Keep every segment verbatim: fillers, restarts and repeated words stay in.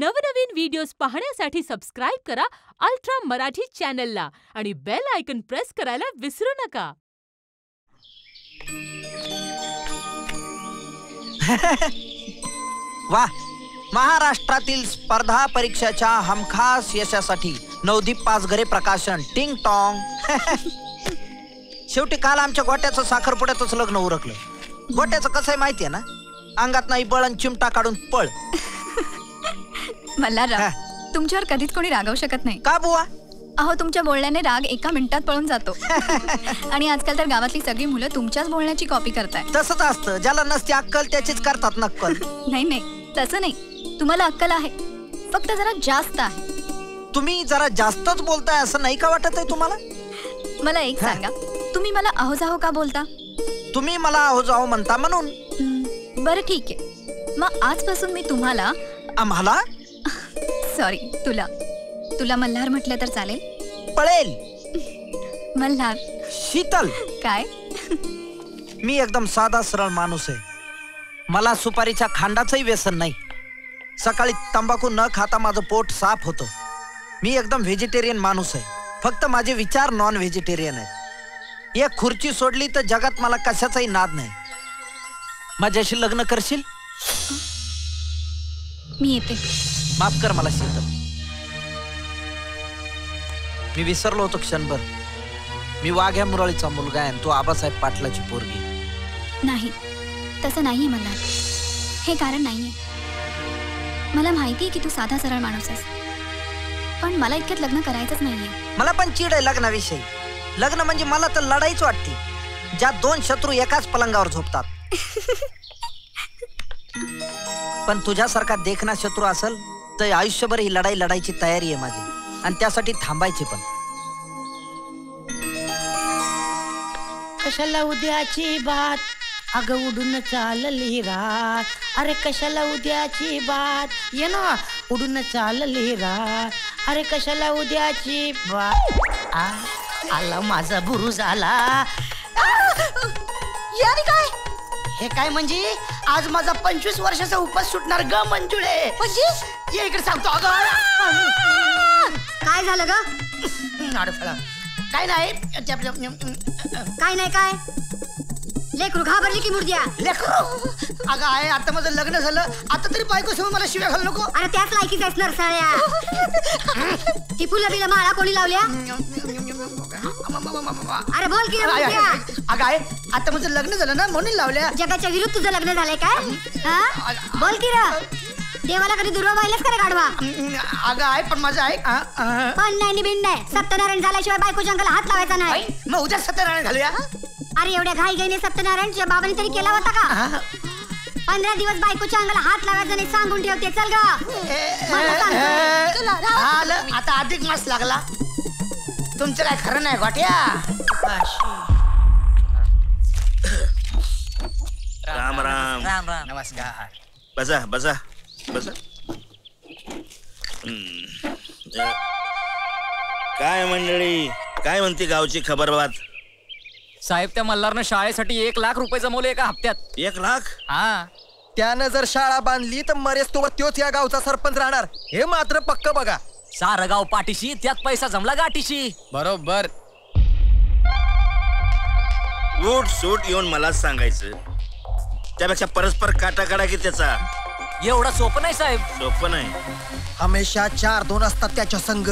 नवनवीन व्हिडिओज पाहण्यासाठी सबस्क्राइब करा अल्ट्रा मराठी चॅनलला आणि बेल आयकॉन प्रेस करायला विसरू नका। वाह, महाराष्ट्रातील स्पर्धा परीक्षेच्या हमखास यशासाठी नवदीप पाचघरे प्रकाशन टिंग टॉंग। शेवटी काल आमच्या गोट्याचं साखरपुड्यातच लग्न उरकलं। गोट्याचं कसं माहिती आहे ना, अंगात नाही बळण चिमटा काढून पळ। मल्हारराव, तुमच्यावर कधीच कोणी रागावू शकत नाही। का बुवा? अहो, तुमच्या बोलण्याने राग एका मिनिटात पळून जातो। आणि आजकाल तर गावातली सगळी मुलं तुमच्याच बोलण्याची कॉपी करतात। तसंच असतं, ज्याला नसते अक्कल त्याचीच करतात नक्कल। नाही नाही, तसं नाही, तुम्हाला अक्कल आहे, फक्त जरा जास्त आहे। तुम्ही जरा जास्तच बोलताय असं नाही का वाटत आहे तुम्हाला? मला एक सांगा, तुम्ही मला अहोजाहो का बोलता? तुम्ही मला अहोजाहो म्हणता म्हणून। बरं ठीक आहे, मग आजपासून मी तुम्हाला आम्हाला सॉरी तुला तुला मल्हार म्हटलं तर चालेल? पळेल मल्हार। शीतल काय? मी एकदम साधा सरळ माणूस आहे। मला सुपारीच्या खांडाचंही व्यसन नाही। सकाळी तंबाखू न खाता माझं पोट साफ होतं। मी एकदम व्हेजिटेरियन माणूस आहे, फक्त माझे विचार नॉन व्हेजिटेरियन आहेत। एक खुर्ची सोडली तर जगात मला कशाचाही नाद नाही। माझ्याशी लग्न करशील? मी येते। माफ कर मला शीतल, मी विसरलो होतो क्षणभर। मी वाघ्या मुरळीचा मुलगा आहे आणि तू आबासाहेब पाटलाची पोरगी। नाही, तसं नाहीये मला, हे कारण नाहीये। मला माहिती आहे की तू साधा सरळ माणूस आहेस, पण मला इतक्यात लग्न करायचंच नाहीये। मला पण चीड आहे लग्नाविषयी। लग्न म्हणजे मला तर लढाईच वाटते, ज्यात दोन शत्रू एकाच पलंगावर झोपतात। पण तुझ्यासारखा देखणा शत्रू असेल तर आयुष्यभर ही लढाई लढायची तयारी आहे माझी, आणि त्यासाठी थांबायचे पण। कशाला उद्याची बात, अगं उडून चालली रात। अरे कशाला उद्याची बात, ये ना उडून चालली रात। अरे कशाला उद्याची बात, आ आला माझा बुरू झाला। यानी काय हे काय म्हणजे? आज माझा पंचवीस वर्षाचा उपवास सुटणार ग मंजुळे। पंचवीस? ये इकडे सांगतो। अगं काय झालं ग? काय नाही काय नाही काय लेकरू घाबरली की मुर्द्या? लेकरू अगं आहे, आता माझं लग्न झालं, आता तरी बायको समोर मला शिव्या घालू नको। अरे त्याच लायकीच आहेस नरसाळ्या। ती फुलं बिलं माळा कोणी लावल्या? अरे बोल की मुर्द्या। अगं आहे, आता माझं लग्न झालं ना म्हणून लावल्या। जगाच्या विरुद्ध तुझं लग्न झालंय काय? बोल की र, देवाला कधी दुर्वा पाहिलास का रे गाढवा? अगं आहे, पण माझं आहे पण नाही बिन नाही। सत्यनारायण झाल्याशिवाय बायको जंगला हात लावायचा नाही। मग उद्या सत्यनारायण घालूया। अरे एवढ्या घाई घाईने सत्यनारायण जे बाबांनी तरी केला होता का? पंधरा दिवस बायकोच्या अंगाला हात लावायचा नाही सांगून ठेवते। चल ग, आता अधिक मास लागला। तुमचं काय खरं नाही गोट्या। राम राम राम राम, नमस्कार। बजा बजा बसा। काय मंडळी, काय म्हणते गावची खबरबात? साहेब, त्या मल्हारनं शाळेसाठी एक लाख रुपये जमवले एका हप्त्यात। एक लाख? हा, त्यानं जर शाळा बांधली तर मरेस तो तोच या गावचा सरपंच राहणार, हे मात्र पक्क बघा। सारं गाव पाठीशी, त्यात पैसा जमला गाठीशी। बरोबर, उठ सूट येऊन मला सांगायचं, त्यापेक्षा परस्पर काटा काढा की त्याचा। एवढा सोपं नाही साहेब। सोपं नाही, हमेशा चार दोन असतात त्याच्या संघ।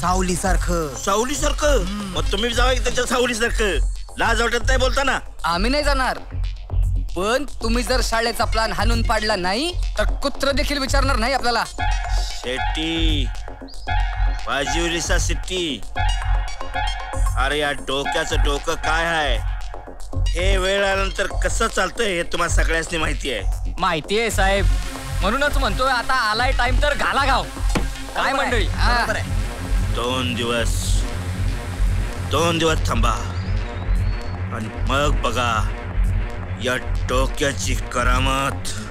सावली सारखं सावली सारखं मग तुम्ही जावा त्याच्या सावली सारखं। लाज वाटत नाही बोलताना? आम्ही नाही जाणार, पण तुम्ही जर शाळेचा प्लान हाणून पाडला नाही तर कुत्र देखील विचारणार नाही आपल्याला। शेट्टी बाजीवलीचा सिट्टी। अरे या डोक्याचं डोकं काय आहे हे? वेळ आल्यानंतर कसं चालतंय हे तुम्हाला सगळ्यांनी माहिती आहे। माहिती आहे साहेब, म्हणूनच म्हणतोय आता आलाय टाइम तर घाला गाव। काय मंडळी? दोन दिवस दोन दिवस थांबा आणि मग बघा या डोक्याची करामत।